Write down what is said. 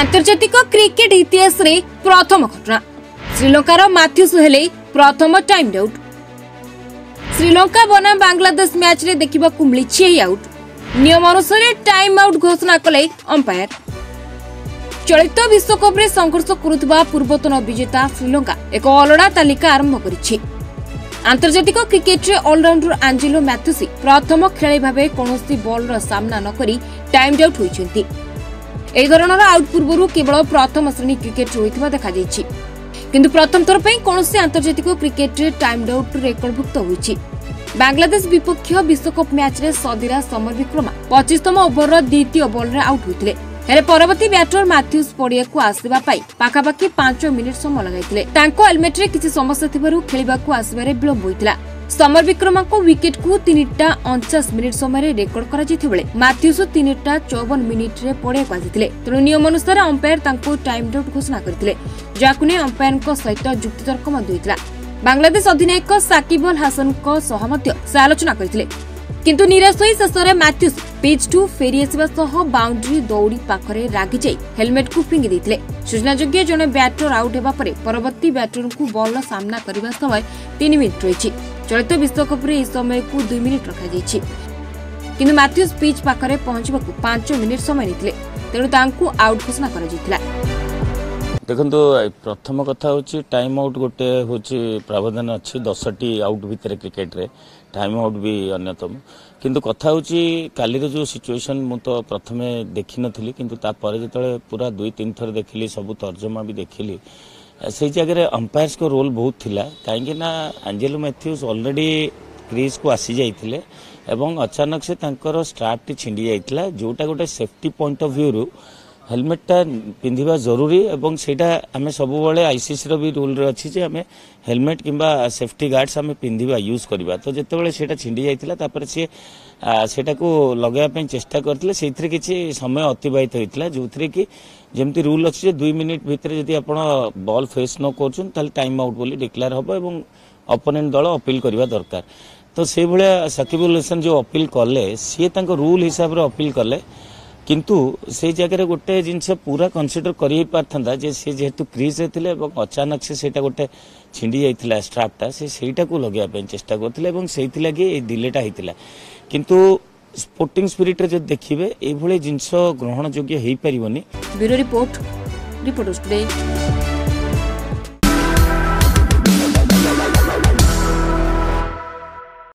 आंतर्जातिक cricket इतिहास रे प्रथम घटना श्रीलंकार मैथ्यूज हेले प्रथम टाइम आउट। श्रीलंका बनाम बांग्लादेश मैच रे देखा मिली आउट। नियम अनुसार टाइम आउट घोषणा कले अंपायर। चलित विश्वकप रे संघर्ष करुवा पूर्वतन विजेता श्रीलंका एक अलड़ा तालिका आरंभ करिछि। आंतर्जातिक क्रिकेट रे ऑलराउंडर एंजेलो मैथ्यूज प्रथम खेलाड़ी भाबे कोनोसी बॉल रो सामना न करी टाइम आउट होइछन्ती। एई धरणर आउट पूर्वरु केवल प्रथम श्रेणी क्रिकेट होइथिबा देखा जाइछि, किंतु प्रथम थर पई कोनोसी आंतर्जातिक क्रिकेट रे टाइम आउट रेकर्डभुक्त होइछि। बांग्लादेश विपक्ष विश्वकप मैच रे सदिरा समर विक्रमा 25तम ओभर द्वितीय बॉल रे आउट होइथिले। हेले परवर्ती बैटर मैथ्यूज पड़िया को आसवा पाई पाखापाखि 5 मिनिट समय लगाइथिले। तांको हेलमेट रे किछि समस्या थिबारु खेलिबा को आसबारे विलंब होइथिला। समर विक्रमा को विकेट को 3:49 मिनिट समय रेकर्ड करा जैथिबेले मैथ्यूज 3:54 मिनिट रे पड़े पाथिले। तेणु नियम अनुसार अंपायर तांको टाइम आउट घोषणा करथिले, जाकु ने अंपायर को सहित युक्ति तर्क मध्य होइथिला। बांग्लादेश अधिनायक साकिब अल हसन को सहमत्य से आलोचना करथिले, किंतु निराश होई शेषरे मैथ्यूज पिच टू फेरी आसवा सह बाउंड्री दौड़ी पाखरे रागी जाई हेलमेट को फिंगी देथिले। सूचनाजोग्य जने बैटर आउट हेबा परे परवर्ती बैटर को बॉल सामना करबा समय 3 मिनिट रहिछि। चलित विश्वकप रे इस समय को 2 मिनिट रखा जाइछि, किंतु मैथ्यूज पिच पाखरे पहुंचबाकू 5 मिनिट समय लेथिले। तेणु तांकू आउट घोषणा करा जैतिला। देखो प्रथम कथा हूँ टाइम आउट गोटे हूँ प्रावधान अच्छी 10टी आउट भितर क्रिकेट रे टाइम आउट भी अन्यतम, किंतु कथा हूँ काली जो सिचुएशन मु तो प्रथम देखी नी कि जो पूरा 2-3 थर देखिली सब तर्जमा भी देखिली से जगह अंपायर्स को रोल बहुत थिला। कहीं एंजेलो मैथ्यूज ऑलरेडी क्रीज को आसी जाइए एवं अचानक से स्टार्ट छिंडी जाइए जोटा गोटे सेफ्टी पॉइंट ऑफ व्यू रु हेलमेटटा पिंधिबा जरूरी एवं सेटा आम सब आईसीसी रो भी रूल रे अछि जे आम हेलमेट किंबा सेफ्टी गार्ड्स आम पिंधिबा यूज करवा। तो जते बेले सेटा छिंडी जाइतिला तापर से सेटा को लगाया पे चेष्टा करथिले, सेथरे किछि समय अतिबाहित होइतिला जोथरे कि जेमति रूल अछि जे 2 मिनिट भितर जदि आपण बॉल फेस न करछन ताल टाइम आउट बोली डिक्लेयर होबो एवं ओपोनेंट दल अपील करबा दरकार। तो से भलिया साकिब अल हसन जो अपील करले से तांको रूल हिसाब रे अपील करले, किंतु से जगह गोटे जिनस पूरा कनसीडर करता जे सी जेहेतु क्रीज और अचानक से गोटे छिंडी जाता स्ट्राप्टा सेटा को लगे चेस्टा करते से लगे डिलेटा होता। किंतु स्पोर्टिंग स्पिरिट जो देखिए ये जिनस ग्रहण योग्य हो पारनी।